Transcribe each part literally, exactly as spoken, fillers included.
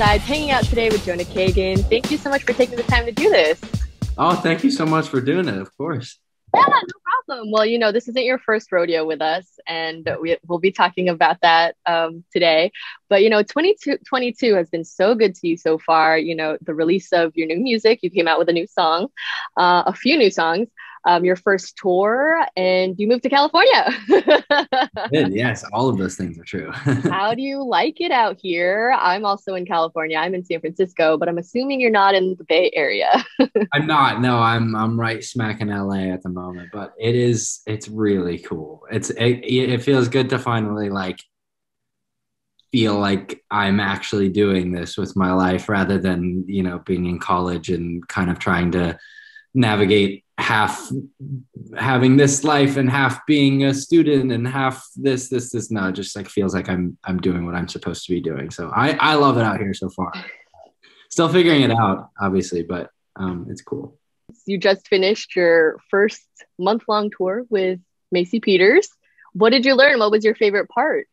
Insides, hanging out today with Jonah Kagen. Thank you so much for taking the time to do this. Oh, thank you so much for doing it, of course. Yeah, no problem. Well, you know, this isn't your first rodeo with us, and we, we'll be talking about that um, today. But, you know, twenty twenty-two has been so good to you so far. You know, the release of your new music, you came out with a new song, uh, a few new songs, um, your first tour, and you moved to California. Good, yes, all of those things are true. How do you like it out here? I'm also in California. I'm in San Francisco, but I'm assuming you're not in the Bay Area. I'm not. No, I'm I'm right smack in L A at the moment, but it is it's really cool. It's it, it feels good to finally like feel like I'm actually doing this with my life rather than, you know, being in college and kind of trying to navigate half having this life and half being a student and half this, this, this. No, it just like feels like I'm, I'm doing what I'm supposed to be doing. So I, I love it out here so far. Still figuring it out, obviously, but um, it's cool. You just finished your first month long tour with Maisie Peters. What did you learn? What was your favorite part?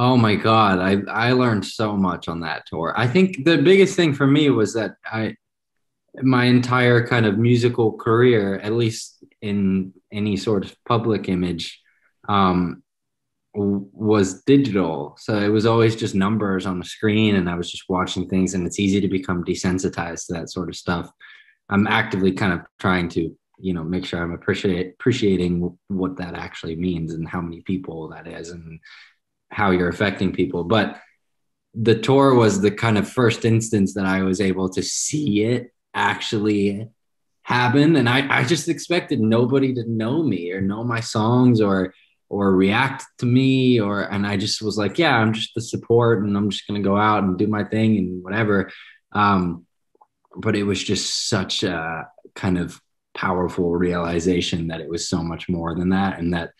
Oh my God. I, I learned so much on that tour. I think the biggest thing for me was that I, my entire kind of musical career, at least in any sort of public image, um, was digital. So it was always just numbers on the screen and I was just watching things, and it's easy to become desensitized to that sort of stuff. I'm actively kind of trying to, you know, make sure I'm appreciate, appreciating what that actually means and how many people that is and how you're affecting people. But the tour was the kind of first instance that I was able to see it actually happen, and I, I just expected nobody to know me or know my songs or or react to me or and I just was like, yeah, I'm just the support and I'm just gonna go out and do my thing and whatever, um but it was just such a kind of powerful realization that it was so much more than that, and that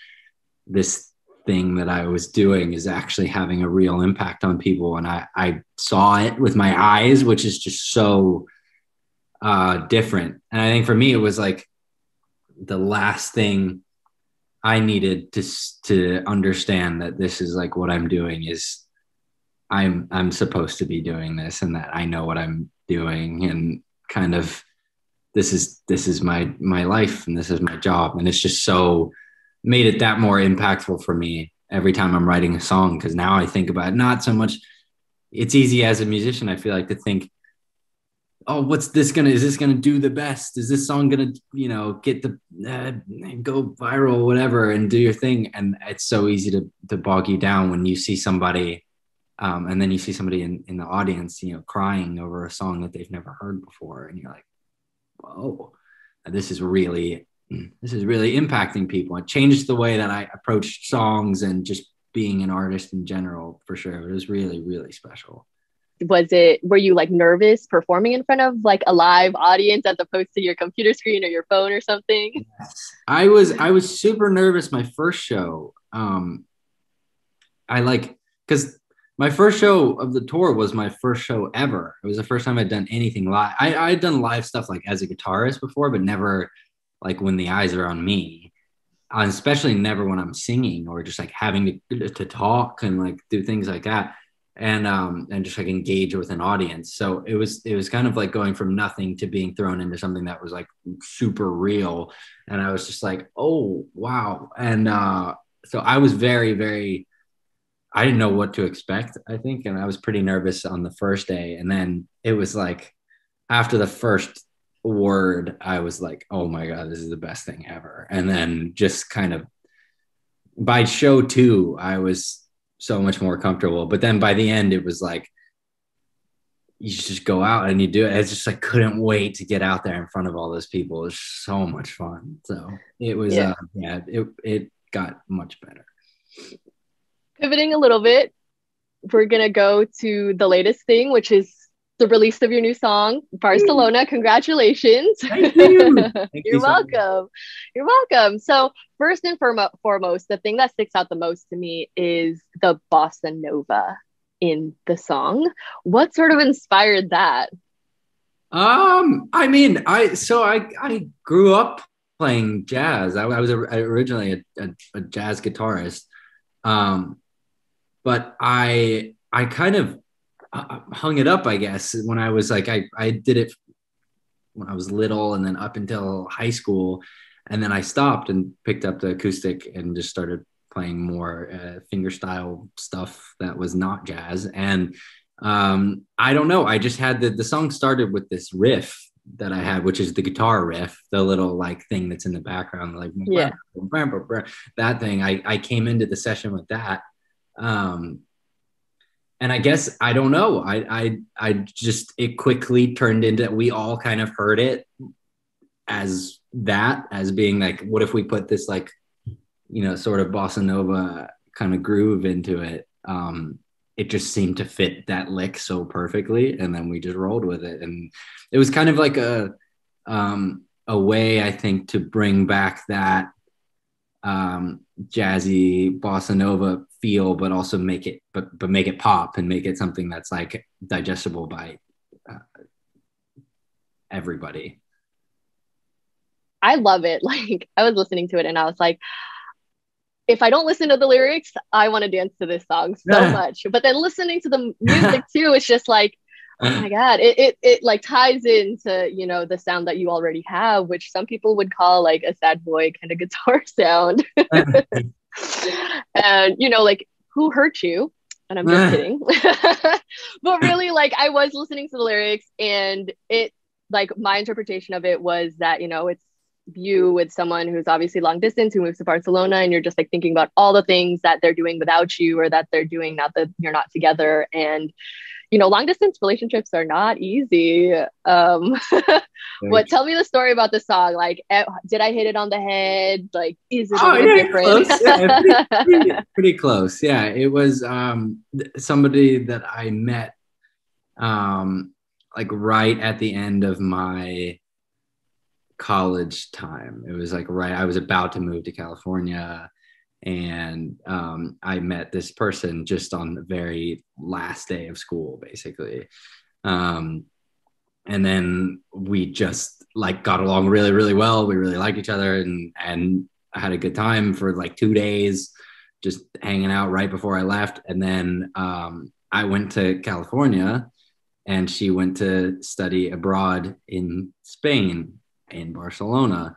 this thing that I was doing is actually having a real impact on people, and I I saw it with my eyes, which is just so uh different. And I think for me it was like the last thing I needed to to understand, that this is like what I'm doing is I'm I'm supposed to be doing this, and that I know what I'm doing, and kind of this is this is my my life and this is my job. And it's just so made it that more impactful for me every time I'm writing a song, because now I think about it, not so much, it's easy as a musician I feel like to think, oh, what's this gonna, is this gonna do the best? Is this song gonna, you know, get the, uh, go viral, whatever, and do your thing. And it's so easy to to bog you down when you see somebody, um, and then you see somebody in, in the audience, you know, crying over a song that they've never heard before. And you're like, whoa, this is really, this is really impacting people. It changed the way that I approached songs and just being an artist in general, for sure. It was really, really special. Was it, were you like nervous performing in front of like a live audience as opposed to your computer screen or your phone or something? Yes. I was, I was super nervous my first show. Um, I like, cause my first show of the tour was my first show ever. It was the first time I'd done anything live. I I had done live stuff like as a guitarist before, but never like when the eyes are on me, and especially never when I'm singing or just like having to, to talk and like do things like that. And um and just like engage with an audience. So it was it was kind of like going from nothing to being thrown into something that was like super real. And I was just like, oh wow. And uh, so I was very very I didn't know what to expect, I think, and I was pretty nervous on the first day. And then it was like after the first word, I was like, oh my God, this is the best thing ever. And then just kind of by show two, I was so much more comfortable. But then by the end, it was like, you just go out and you do it. I just like couldn't wait to get out there in front of all those people. It was so much fun. So it was, yeah, uh, yeah it, it got much better. Pivoting a little bit, we're going to go to the latest thing, which is the release of your new song, Barcelona. Congratulations. Thank you. Thank You're you so welcome. Much. You're welcome. So first and foremost, the thing that sticks out the most to me is the bossa nova in the song. What sort of inspired that? Um, I mean, I so I, I grew up playing jazz. I, I was a, originally a, a, a jazz guitarist, um, but I I kind of I hung it up, I guess, when I was like, I, I did it when I was little and then up until high school. And then I stopped and picked up the acoustic and just started playing more uh, finger style stuff that was not jazz. And um, I don't know, I just had the, the song started with this riff that I had, which is the guitar riff, the little like thing that's in the background, like yeah. Blah, blah, blah, blah, that thing. I, I came into the session with that. Um, And I guess, I don't know, I I I just, it quickly turned into, we all kind of heard it as that, as being like, what if we put this like, you know, sort of bossa nova kind of groove into it? Um, it just seemed to fit that lick so perfectly. And then we just rolled with it. And it was kind of like a, um, a way, I think, to bring back that um, jazzy bossa nova feel, but also make it, but but make it pop and make it something that's like digestible by uh, everybody. I love it. Like, I was listening to it and I was like, if I don't listen to the lyrics, I want to dance to this song so much. But then listening to the music too, it's just like, oh my God, it, it, it like ties into, you know, the sound that you already have, which some people would call like a sad boy kind of guitar sound. And you know, like, who hurt you? And I'm just kidding. But really, like, I was listening to the lyrics, and it, like, my interpretation of it was that, you know, it's you with someone who's obviously long distance, who moves to Barcelona, and you're just like thinking about all the things that they're doing without you, or that they're doing now that you're not together. And you know, long distance relationships are not easy. Um, but tell me the story about the song. Like, did I hit it on the head? Like, is it oh, yeah, different? Close. Yeah, pretty, pretty, pretty close. Yeah, it was um, somebody that I met um, like right at the end of my college time. It was like right, I was about to move to California. And um, I met this person just on the very last day of school, basically. Um, and then we just like got along really, really well. We really liked each other, and and I had a good time for like two days, just hanging out right before I left. And then um, I went to California, and she went to study abroad in Spain, in Barcelona.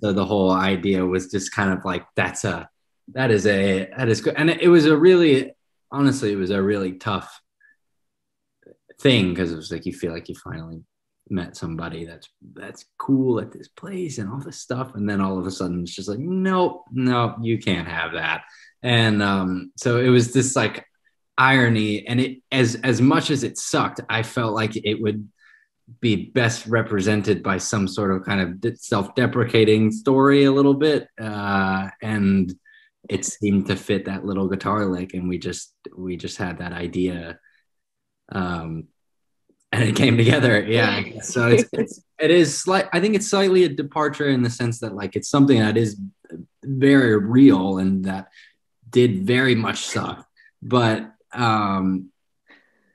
So the whole idea was just kind of like, that's a, That is a, that is good. And it was a really, honestly, it was a really tough thing, because it was like, you feel like you finally met somebody that's, that's cool at this place and all this stuff. And then all of a sudden it's just like, nope, nope, you can't have that. And um, so it was this like irony, and it, as, as much as it sucked, I felt like it would be best represented by some sort of kind of self-deprecating story a little bit. Uh, and it seemed to fit that little guitar lick, and we just we just had that idea, um, and it came together. Yeah, so it's, it's it is slight. I think it's slightly a departure in the sense that like it's something that is very real and that did very much suck, but um,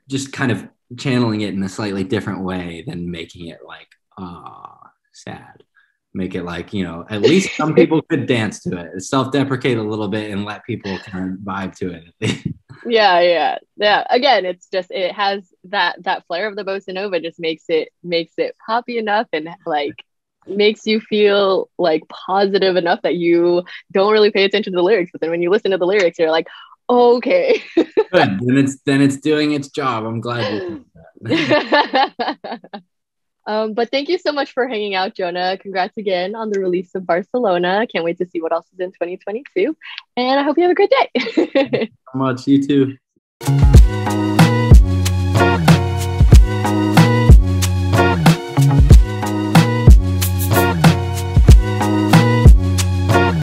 just kind of channeling it in a slightly different way than making it like ah uh, sad. Make it like, you know, at least some people could dance to it, self-deprecate a little bit and let people kind of vibe to it. yeah, yeah, yeah. Again, it's just, it has that, that flair of the bossa nova, just makes it, makes it poppy enough and like makes you feel like positive enough that you don't really pay attention to the lyrics. But then when you listen to the lyrics, you're like, oh, okay. Good. Then it's, then it's doing its job. I'm glad you did that. Um, but thank you so much for hanging out, Jonah. Congrats again on the release of Barcelona. Can't wait to see what else is in twenty twenty-two. And I hope you have a great day. Thank you so much. You too.